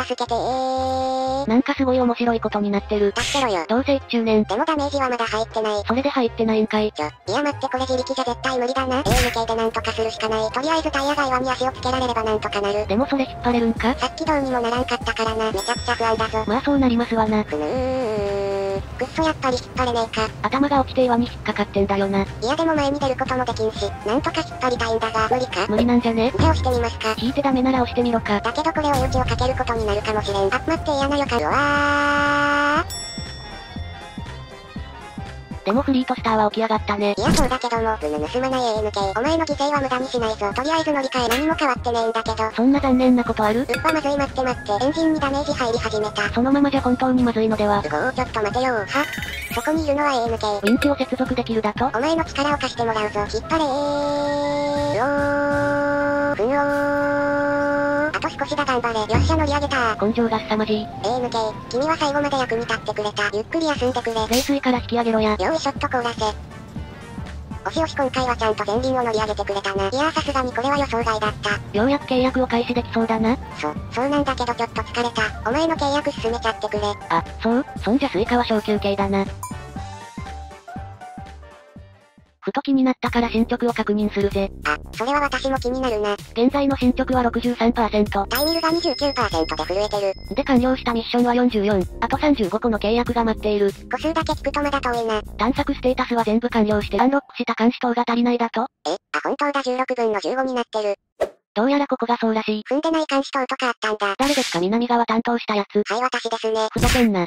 あー透けてなんかすごい面白いことになってる。助けろよ。どうせ1周年。でもダメージはまだ入ってない。それで入ってないんかい。いや待って、これ自力じゃ絶対無理だな。AMK でなんとかするしかない。とりあえずタイヤが岩に足をつけられればなんとかなる。でもそれ引っ張れるんか？さっきどうにもならんかったからな。めちゃくちゃ不安だぞ。まあそうなりますわな。くっそ、やっぱり引っ張れねえか。頭が落ちて岩に引っかかってんだよな。いやでも前に出ることもできんし、なんとか引っ張りたいんだが、無理か。無理なんじゃね？じゃあ押してみますか。引いてダメなら押してみろか。だけどこれ追い打ちをかけることになるかもしれん。あ、待って、嫌な予感。うわー。でもフリートスターは起き上がったね。いやそうだけども、盗まない AMK。お前の犠牲は無駄にしないぞ。とりあえず乗り換え、何も変わってねえんだけど。そんな残念なことある？うっわ、まずい。待って待って。エンジンにダメージ入り始めた。そのままじゃ本当にまずいのでは。ちょっと待てよ。は？そこにいるのは AMK。ウィンチを接続できるだと？お前の力を貸してもらうぞ。引っ張れー。あと少しだ、頑張れ。よっしゃ乗り上げたー。根性が凄まじい。AMK、君は最後まで役に立ってくれた。ゆっくり休んでくれ。冷水から引き上げろや。よいしょっと凍らせ。おしおし今回はちゃんと前輪を乗り上げてくれたな。いやーさすがにこれは予想外だった。ようやく契約を開始できそうだな。そうなんだけどちょっと疲れた。お前の契約進めちゃってくれ。あ、そう？そんじゃスイカは小休憩だな。ふと気になったから進捗を確認するぜ。あ、それは私も気になるな。現在の進捗は 63%。タイミルが 29% で震えてる。で完了したミッションは44。あと35個の契約が待っている。個数だけ聞くとまだ遠いな。探索ステータスは全部完了してアンロックした監視塔が足りないだと？え、あ、本当だ、16分の15になってる。どうやらここがそうらしい。踏んでない監視塔とかあったんだ。誰ですか？南側担当したやつ。はい、私ですね。ふざけんな。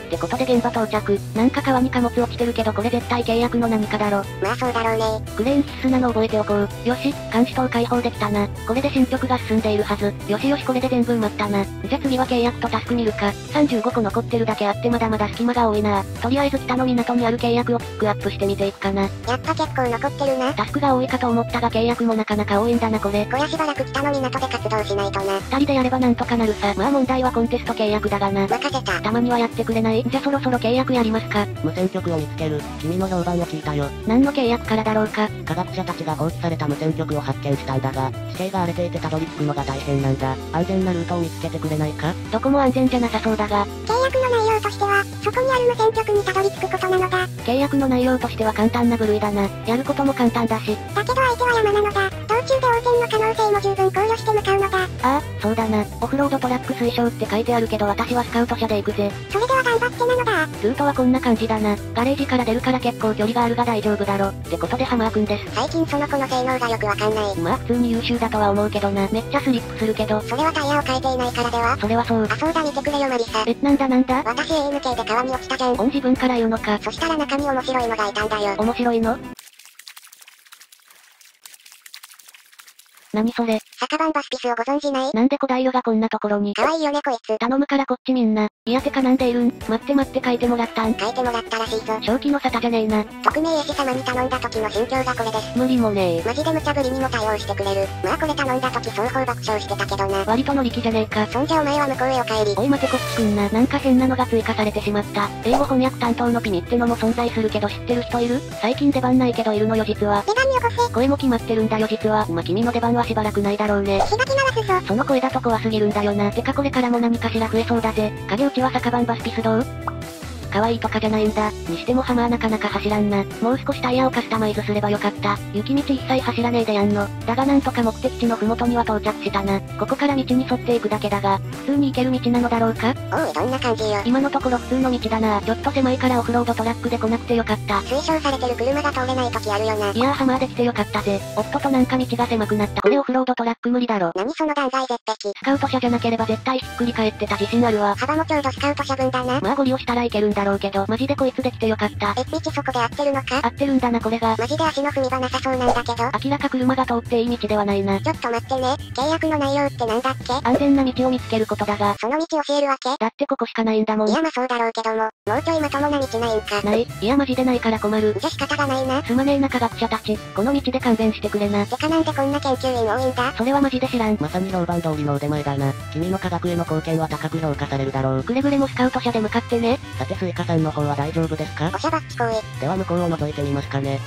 ってことで現場到着。なんか川に貨物落ちてるけどこれ絶対契約の何かだろ。まあそうだろうね。クレーン必須なの覚えておこう。よし、監視塔解放できたな。これで進捗が進んでいるはず。よしよし、これで全部埋まったな。じゃ次は契約とタスク見るか。35個残ってるだけあってまだまだ隙間が多いな。とりあえず北の港にある契約をピックアップしてみていくかな。やっぱ結構残ってるな。タスクが多いかと思ったが契約もなかなか多いんだなこれ。こりゃしばらく北の港で活動しないとな。2人でやればなんとかなるさ。まあ問題はコンテスト契約だがな。任せた。たまにはやってくれない？じゃそろそろ契約やりますか。無線局を見つける。君の評判を聞いたよ。何の契約からだろうか。科学者たちが放置された無線局を発見したんだが、地形が荒れていてたどり着くのが大変なんだ。安全なルートを見つけてくれないか。どこも安全じゃなさそうだが。契約の内容としては、そこにある無線局にたどり着くことなのだ。契約の内容としては簡単な部類だな。やることも簡単だし。だけど相手は山なのだ。途中で応戦の可能性も十分考慮して向かうのだ。ああ、そうだな。オフロードトラック推奨って書いてあるけど私はスカウト車で行くぜ。それでは頑張ってなのだ。ルートはこんな感じだな。ガレージから出るから結構距離があるが大丈夫だろ。ってことでハマーくんです。最近その子の性能がよくわかんない。まあ普通に優秀だとは思うけどな。めっちゃスリップするけど。それはタイヤを変えていないからでは？それはそう。あ、そうだ見てくれよマリサ。え、なんだ私 AMK で川に落ちたじゃん。おん、自分から言うのか。そしたら中に面白いのがいたんだよ。面白いの？何それ？酒番バスピスをご存じない？なんで古代魚がこんなところに。可愛いよねこいつ。頼むからこっちみんな。いやてかなんでいるん？待って書いてもらったん？書いてもらったらしいぞ。正気の沙汰じゃねえな。特命絵師様に頼んだ時の心境がこれです。無理もねえ。マジで無茶ぶりにも対応してくれる。まあこれ頼んだ時双方爆笑してたけどな。割と乗り気じゃねえか。そんじゃお前は向こうへお帰り。おい待てこっちくんな。なんか変なのが追加されてしまった。英語翻訳担当のピミってのも存在するけど知ってる人いる？最近出番ないけどいるのよ実は。出番よこせ。声も決まってるんだよ実は。まあ君の出番はしばらくないだろう。しばき回すぞ。その声だと怖すぎるんだよな。てかこれからも何かしら増えそうだぜ。影うちは酒番バスピスどう？可愛いとかじゃないんだ。にしてもハマーなかなか走らんな。もう少しタイヤをカスタマイズすればよかった。雪道一切走らねえでやんの。だがなんとか目的地のふもとには到着したな。ここから道に沿っていくだけだが、普通に行ける道なのだろうか？おいどんな感じよ。今のところ普通の道だな。ちょっと狭いからオフロードトラックで来なくてよかった。推奨されてる車が通れない時あるよな。いやーハマーできてよかったぜ。夫となんか道が狭くなった。これオフロードトラック無理だろ。何その断崖絶壁。スカウト車じゃなければ絶対ひっくり返ってた自信あるわ。幅もちょうどスカウト車分だな。まあゴリ押したらいけるんだだろうけど、マジでこいつできてよかった。H1 そこで合ってるのか？合ってるんだなこれが。マジで足の踏み場なさそうなんだけど。明らか車が通っていい道ではないな。ちょっと待ってね。契約の内容ってなんだっけ？安全な道を見つけることだが。その道教えるわけ？だってここしかないんだもん。いやまあそうだろうけども、もうちょいまともな道ないんか？ない。いやマジでないから困る。じゃ仕方がないな。すまねえな科学者たち。この道で勘弁してくれな。てかなんでこんな研究員多いんだ？それはマジで知らん。まさに評判通りの腕前だな。君の科学への貢献は高く評価されるだろう。くれぐれもスカウト車で向かってね。さてスイカさんの方は大丈夫ですか？おしゃばっちこい。では向こうを覗いてみますかね。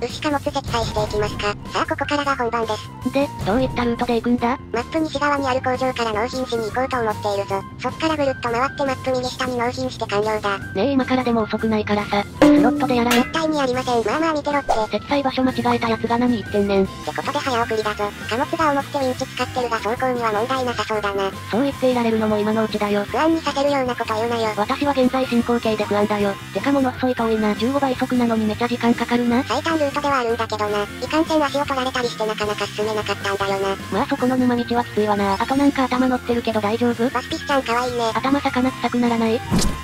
牛貨物積載していきますか。さあここからが本番です。で、どういったルートで行くんだ？マップ西側にある工場から納品しに行こうと思っているぞ。そっからぐるっと回ってマップ右下に納品して完了だ。ねえ今からでも遅くないからさ。スロットでやらん？絶対にありません。まあまあ見てろって。積載場所間違えたやつが何言ってんねん。ってことで早送りだぞ。貨物が重くてウィンチ使ってるが走行には問題なさそうだな。そう言っていられるのも今のうちだよ。不安にさせるようなこと言うなよ。私は現在進行形で不安だよ。てかものすごい遠いな。15倍速なのにめちゃ時間かかるな。最短ルートではあるんだけどな。いかんせん足を取られたりしてなかなか進めなかったんだよな。まあそこの沼道はきついわな。あとなんか頭乗ってるけど大丈夫？ワスピッちゃんかわいいね。頭魚臭くならない？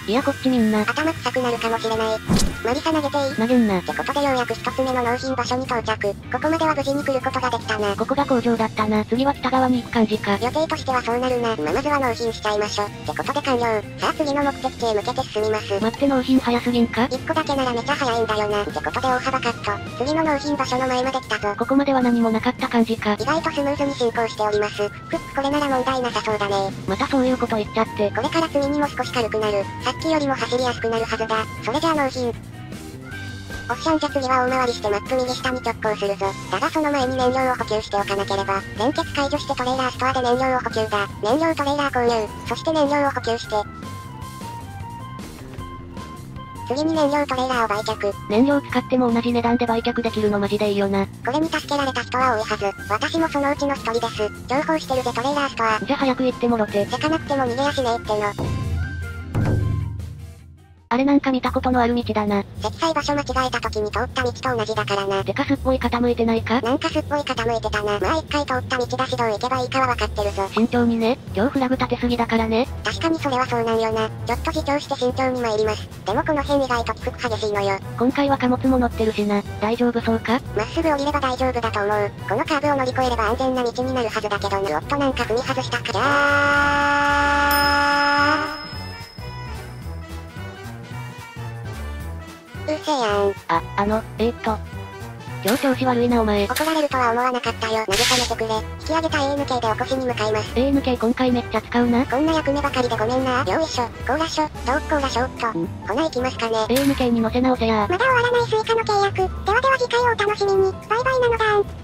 いやこっちみんな。頭臭くなるかもしれない。マリサ投げていい？投げんな。ってことでようやく一つ目の納品場所に到着。ここまでは無事に来ることができたな。ここが工場だったな。次は北側に行く感じか。予定としてはそうなるな。まあ、まずは納品しちゃいましょ。ってことで完了。さあ次の目的地へ向けて進みます。待って納品早すぎんか？一個だけならめちゃ早いんだよな。ってことで大幅カット。次の納品場所の前まで来たぞ。ここまでは何もなかった感じか。意外とスムーズに進行しております。これなら問題なさそうだね。またそういうこと言っちゃって。これから積み荷も少し軽くなる。さっきよりも走りやすくなるはずだ。それじゃあ納品。おっしゃんじゃ次は大回りしてマップ右下に直行するぞ。だがその前に燃料を補給しておかなければ。連結解除してトレーラーストアで燃料を補給だ。燃料トレーラー購入。そして燃料を補給して。次に燃料トレーラーを売却。燃料使っても同じ値段で売却できるのマジでいいよな。これに助けられた人は多いはず。私もそのうちの一人です。情報してるぜトレーラーストア。じゃ早く行ってもろて。せかなくても逃げやしねえっての。あれなんか見たことのある道だな。積載場所間違えた時に通った道と同じだからな。てかすっぽい傾いてないか？なんかすっぽい傾いてたな。まあ一回通った道だしどう行けばいいかは分かってるぞ。慎重にね。今日フラグ立てすぎだからね。確かにそれはそうなんよな。ちょっと自重して慎重に参ります。でもこの辺意外と起伏激しいのよ。今回は貨物も乗ってるしな。大丈夫そうか？まっすぐ降りれば大丈夫だと思う。このカーブを乗り越えれば安全な道になるはずだけどな。おっとなんか踏み外したか。じゃーうっせえやん。調子悪いなお前。怒られるとは思わなかったよ。慰めてくれ。引き上げた AMK でおこしに向かいます。 AMK 今回めっちゃ使うな。こんな役目ばかりでごめんな。よいしょ。コーラショ、どっこーラショっと。ほな行きますかね。 AMK に乗せ直せや。まだ終わらないスイカの契約。ではでは次回をお楽しみに。バイバイなのだーん。